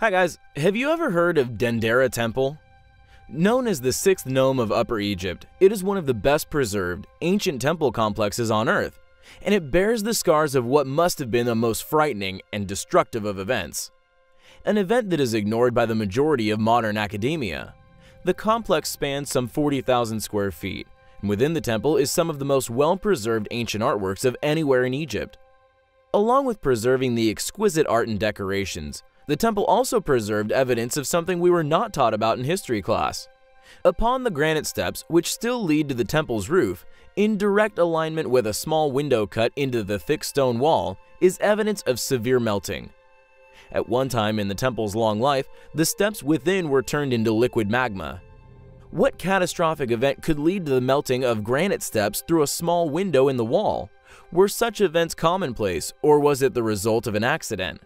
Hi guys, have you ever heard of Dendera Temple? Known as the sixth nome of Upper Egypt, it is one of the best preserved ancient temple complexes on Earth, and it bears the scars of what must have been the most frightening and destructive of events. An event that is ignored by the majority of modern academia. The complex spans some 40,000 square feet, and within the temple is some of the most well-preserved ancient artworks of anywhere in Egypt. Along with preserving the exquisite art and decorations, the temple also preserved evidence of something we were not taught about in history class. Upon the granite steps, which still lead to the temple's roof, in direct alignment with a small window cut into the thick stone wall, is evidence of severe melting. At one time in the temple's long life, the steps within were turned into liquid magma. What catastrophic event could lead to the melting of granite steps through a small window in the wall? Were such events commonplace, or was it the result of an accident?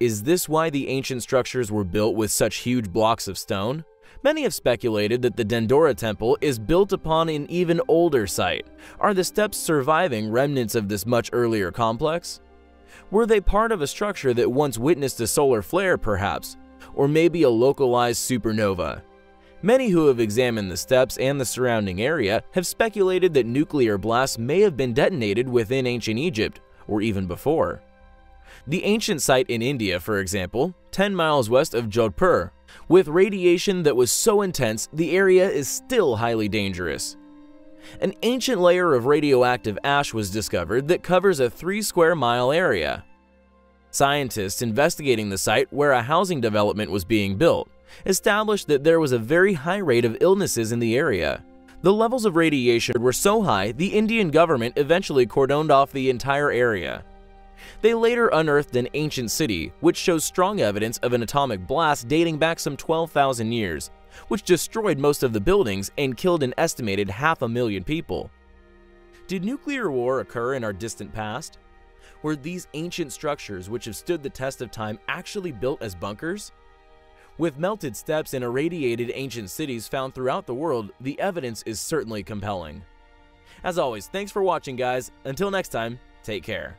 Is this why the ancient structures were built with such huge blocks of stone? Many have speculated that the Dendera Temple is built upon an even older site. Are the steps surviving remnants of this much earlier complex? Were they part of a structure that once witnessed a solar flare, perhaps? Or maybe a localized supernova? Many who have examined the steps and the surrounding area have speculated that nuclear blasts may have been detonated within ancient Egypt, or even before. The ancient site in India, for example, 10 miles west of Jodhpur, with radiation that was so intense the area is still highly dangerous. An ancient layer of radioactive ash was discovered that covers a 3-square-mile area. Scientists investigating the site where a housing development was being built established that there was a very high rate of illnesses in the area. The levels of radiation were so high, the Indian government eventually cordoned off the entire area. They later unearthed an ancient city, which shows strong evidence of an atomic blast dating back some 12,000 years, which destroyed most of the buildings and killed an estimated 500,000 people. Did nuclear war occur in our distant past? Were these ancient structures, which have stood the test of time, actually built as bunkers? With melted steps and irradiated ancient cities found throughout the world, the evidence is certainly compelling. As always, thanks for watching, guys. Until next time, take care.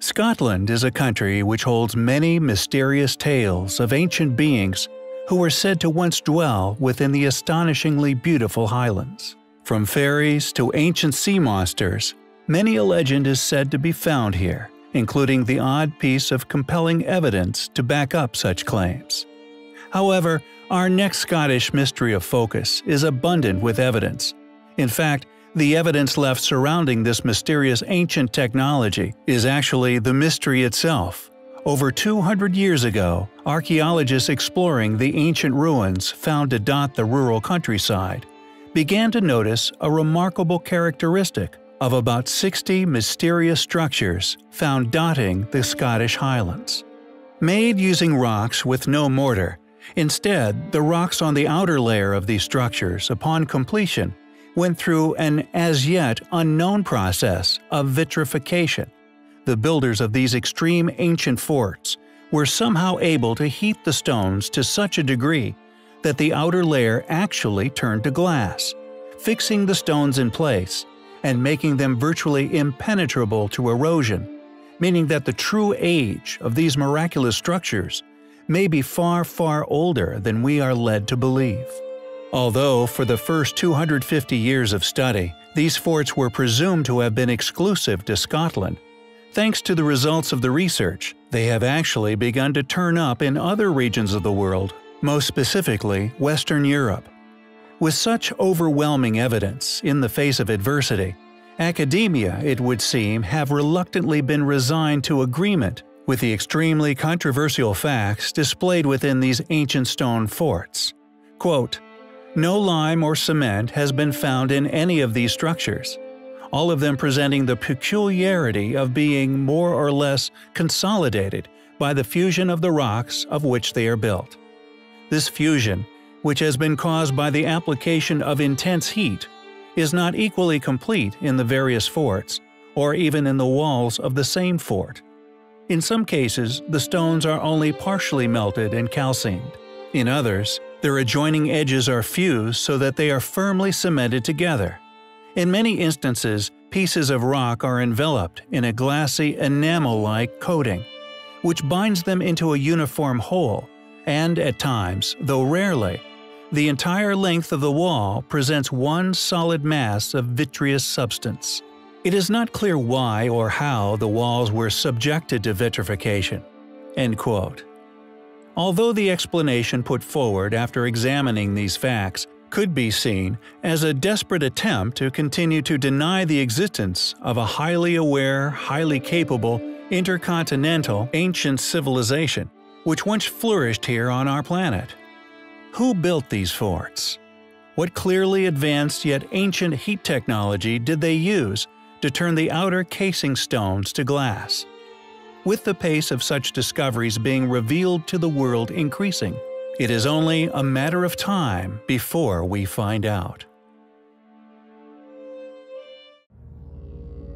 Scotland is a country which holds many mysterious tales of ancient beings who were said to once dwell within the astonishingly beautiful Highlands. From fairies to ancient sea monsters, many a legend is said to be found here, including the odd piece of compelling evidence to back up such claims. However, our next Scottish mystery of focus is abundant with evidence. In fact, the evidence left surrounding this mysterious ancient technology is actually the mystery itself. Over 200 years ago, archaeologists exploring the ancient ruins found to dot the rural countryside began to notice a remarkable characteristic of about 60 mysterious structures found dotting the Scottish Highlands. Made using rocks with no mortar, instead, the rocks on the outer layer of these structures upon completion went through an as-yet unknown process of vitrification. The builders of these extreme ancient forts were somehow able to heat the stones to such a degree that the outer layer actually turned to glass, fixing the stones in place and making them virtually impenetrable to erosion, meaning that the true age of these miraculous structures may be far, far older than we are led to believe. Although, for the first 250 years of study, these forts were presumed to have been exclusive to Scotland, thanks to the results of the research, they have actually begun to turn up in other regions of the world, most specifically Western Europe. With such overwhelming evidence in the face of adversity, academia, it would seem, have reluctantly been resigned to agreement with the extremely controversial facts displayed within these ancient stone forts. Quote, "No lime or cement has been found in any of these structures, all of them presenting the peculiarity of being more or less consolidated by the fusion of the rocks of which they are built. This fusion, which has been caused by the application of intense heat, is not equally complete in the various forts or even in the walls of the same fort. In some cases, the stones are only partially melted and calcined. In others, their adjoining edges are fused so that they are firmly cemented together. In many instances, Pieces of rock are enveloped in a glassy enamel-like coating, which binds them into a uniform whole, and at times, though rarely, the entire length of the wall presents one solid mass of vitreous substance. It is not clear why or how the walls were subjected to vitrification." End quote. Although the explanation put forward after examining these facts could be seen as a desperate attempt to continue to deny the existence of a highly aware, highly capable, intercontinental ancient civilization which once flourished here on our planet. Who built these forts? What clearly advanced yet ancient heat technology did they use to turn the outer casing stones to glass? With the pace of such discoveries being revealed to the world increasing, it is only a matter of time before we find out.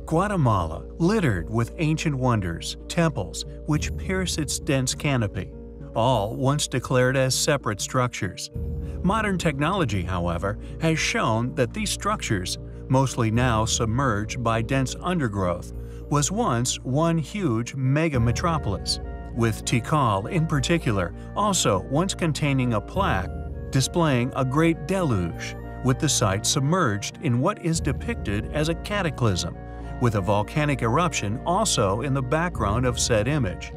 Guatemala, littered with ancient wonders, temples which pierce its dense canopy, all once declared as separate structures. Modern technology, however, has shown that these structures, mostly now submerged by dense undergrowth, was once one huge mega-metropolis, with Tikal in particular also once containing a plaque displaying a great deluge, with the site submerged in what is depicted as a cataclysm, with a volcanic eruption also in the background of said image.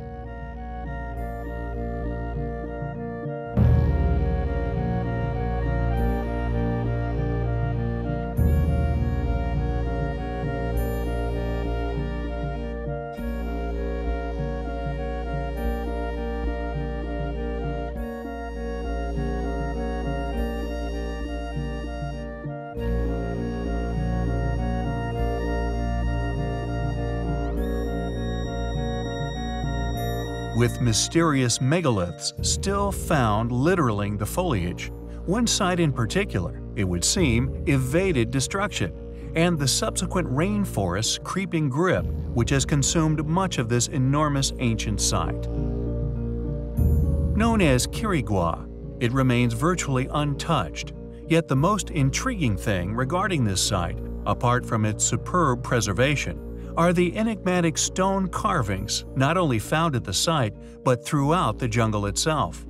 With mysterious megaliths still found littering the foliage, one site in particular, it would seem, evaded destruction, and the subsequent rainforest's creeping grip, which has consumed much of this enormous ancient site. Known as Quirigua, it remains virtually untouched, yet the most intriguing thing regarding this site, apart from its superb preservation, are the enigmatic stone carvings not only found at the site but throughout the jungle itself.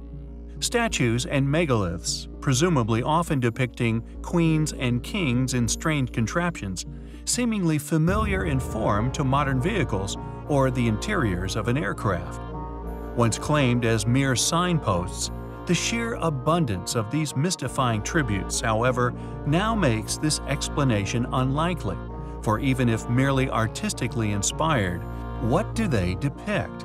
Statues and megaliths, presumably often depicting queens and kings in strange contraptions, seemingly familiar in form to modern vehicles or the interiors of an aircraft. Once claimed as mere signposts, the sheer abundance of these mystifying tributes, however, now makes this explanation unlikely. For even if merely artistically inspired, what do they depict?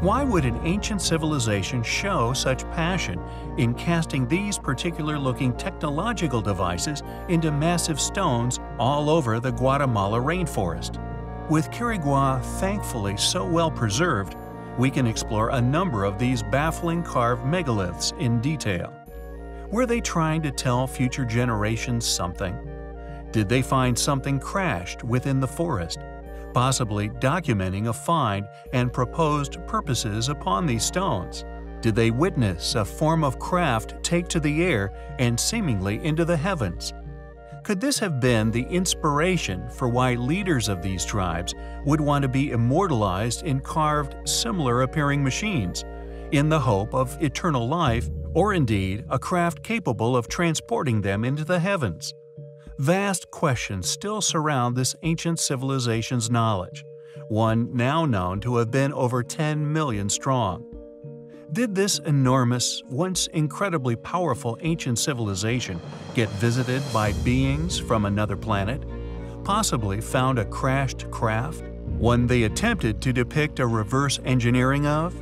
Why would an ancient civilization show such passion in casting these particular-looking technological devices into massive stones all over the Guatemala rainforest? With Quirigua thankfully so well preserved, we can explore a number of these baffling carved megaliths in detail. Were they trying to tell future generations something? Did they find something crashed within the forest, possibly documenting a find and proposed purposes upon these stones? Did they witness a form of craft take to the air and seemingly into the heavens? Could this have been the inspiration for why leaders of these tribes would want to be immortalized in carved, similar-appearing machines, in the hope of eternal life, or indeed a craft capable of transporting them into the heavens? Vast questions still surround this ancient civilization's knowledge, one now known to have been over 10 million strong. Did this enormous, once incredibly powerful ancient civilization get visited by beings from another planet? Possibly found a crashed craft? One they attempted to depict a reverse engineering of?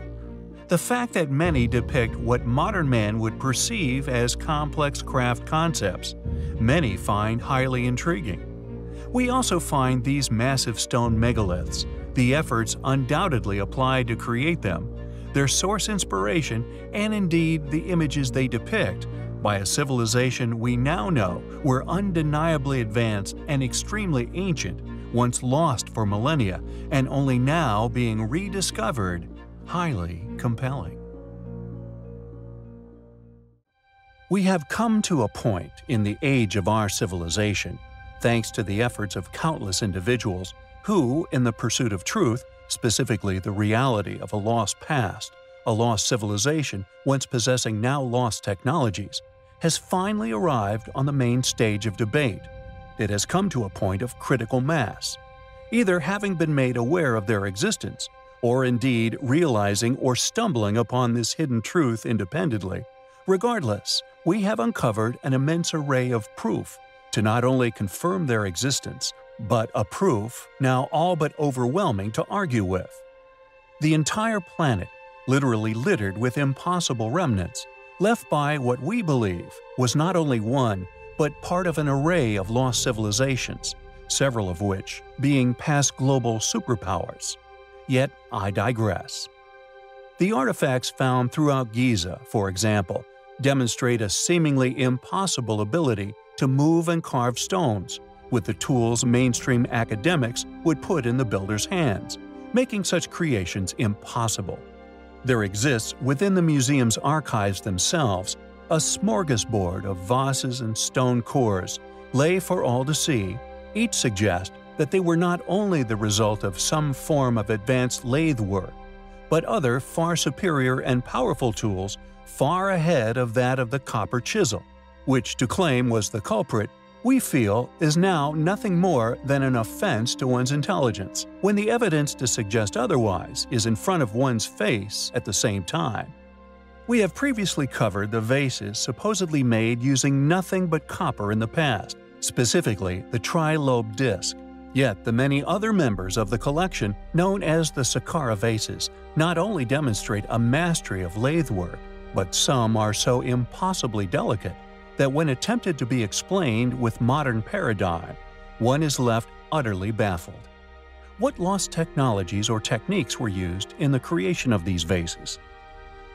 The fact that many depict what modern man would perceive as complex craft concepts, many find highly intriguing. We also find these massive stone megaliths, the efforts undoubtedly applied to create them, their source inspiration, and indeed the images they depict, by a civilization we now know were undeniably advanced and extremely ancient, once lost for millennia, and only now being rediscovered, highly compelling. We have come to a point in the age of our civilization thanks to the efforts of countless individuals who, in the pursuit of truth, specifically the reality of a lost past, a lost civilization once possessing now lost technologies, has finally arrived on the main stage of debate. It has come to a point of critical mass, either having been made aware of their existence, or indeed realizing or stumbling upon this hidden truth independently. Regardless, we have uncovered an immense array of proof to not only confirm their existence, but a proof now all but overwhelming to argue with. The entire planet, literally littered with impossible remnants, left by what we believe was not only one, but part of an array of lost civilizations, several of which being past global superpowers. Yet I digress. The artifacts found throughout Giza, for example, demonstrate a seemingly impossible ability to move and carve stones with the tools mainstream academics would put in the builder's hands, making such creations impossible. There exists within the museum's archives themselves a smorgasbord of vases and stone cores lay for all to see, each suggest that they were not only the result of some form of advanced lathe work, but other far superior and powerful tools far ahead of that of the copper chisel, which to claim was the culprit, we feel, is now nothing more than an offense to one's intelligence, when the evidence to suggest otherwise is in front of one's face at the same time. We have previously covered the vases supposedly made using nothing but copper in the past, specifically the tri-lobe disc. Yet the many other members of the collection, known as the Saqqara vases, not only demonstrate a mastery of lathe work, but some are so impossibly delicate that when attempted to be explained with modern paradigm, one is left utterly baffled. What lost technologies or techniques were used in the creation of these vases?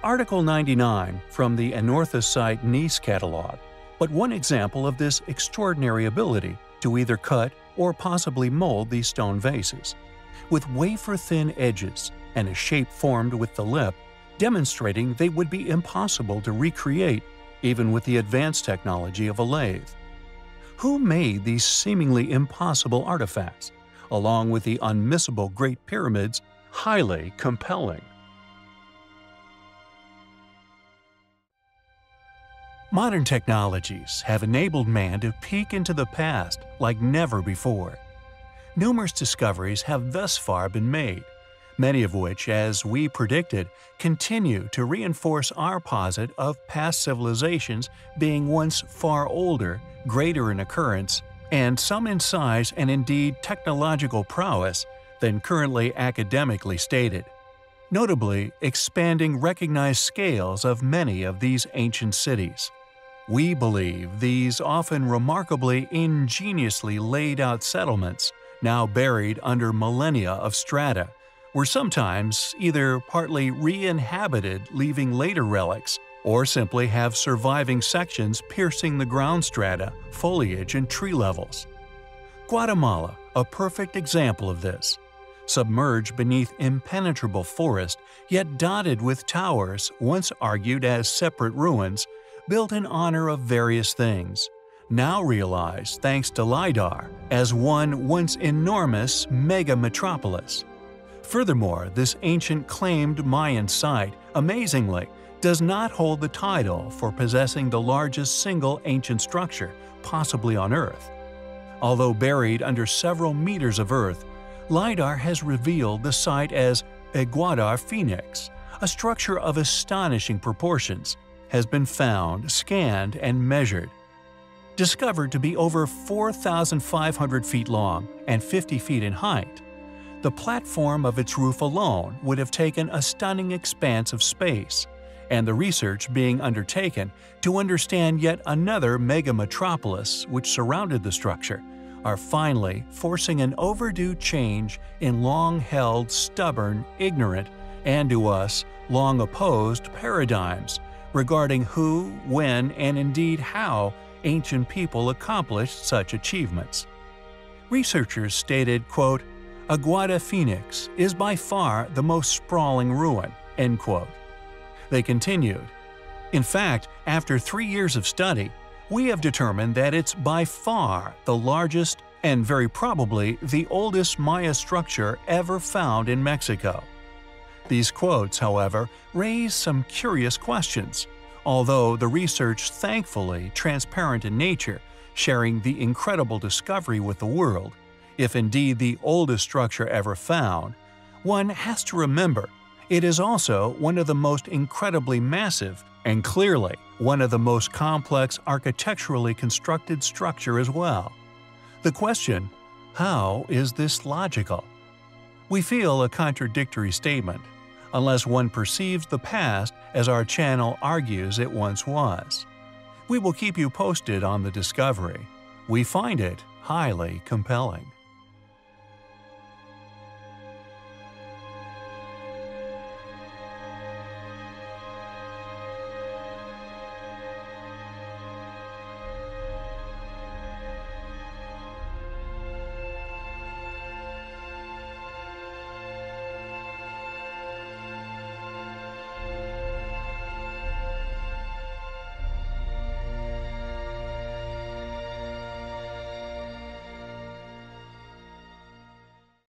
Article 99 from the Anorthosite Nice catalog, but one example of this extraordinary ability to either cut or possibly mold these stone vases, with wafer-thin edges and a shape formed with the lip, demonstrating they would be impossible to recreate even with the advanced technology of a lathe. Who made these seemingly impossible artifacts, along with the unmissable Great Pyramids, highly compelling? Modern technologies have enabled man to peek into the past like never before. Numerous discoveries have thus far been made, many of which, as we predicted, continue to reinforce our posit of past civilizations being once far older, greater in occurrence, and some in size and indeed technological prowess than currently academically stated. Notably, expanding recognized scales of many of these ancient cities. We believe these often remarkably ingeniously laid out settlements, now buried under millennia of strata, were sometimes either partly re-inhabited leaving later relics, or simply have surviving sections piercing the ground strata, foliage, and tree levels. Guatemala, a perfect example of this. Submerged beneath impenetrable forest, yet dotted with towers once argued as separate ruins, built in honor of various things, now realized thanks to LiDAR as one once enormous mega-metropolis. Furthermore, this ancient claimed Mayan site, amazingly, does not hold the title for possessing the largest single ancient structure, possibly on Earth. Although buried under several meters of Earth, LiDAR has revealed the site as Iguadar Phoenix, a structure of astonishing proportions, has been found, scanned, and measured. Discovered to be over 4,500 feet long and 50 feet in height, the platform of its roof alone would have taken a stunning expanse of space, and the research being undertaken to understand yet another mega-metropolis which surrounded the structure are finally forcing an overdue change in long-held, stubborn, ignorant, and to us, long-opposed paradigms regarding who, when, and indeed how ancient people accomplished such achievements. Researchers stated, quote, "Iguadar Phoenix is by far the most sprawling ruin," end quote. They continued, "In fact, after 3 years of study, we have determined that it's by far the largest and very probably the oldest Maya structure ever found in Mexico. These quotes, however, raise some curious questions, although the research, thankfully transparent in nature, sharing the incredible discovery with the world, if indeed the oldest structure ever found, one has to remember it is also one of the most incredibly massive and clearly one of the most complex architecturally constructed structure as well. The question, how is this logical? We feel a contradictory statement, unless one perceives the past as our channel argues it once was. We will keep you posted on the discovery. We find it highly compelling.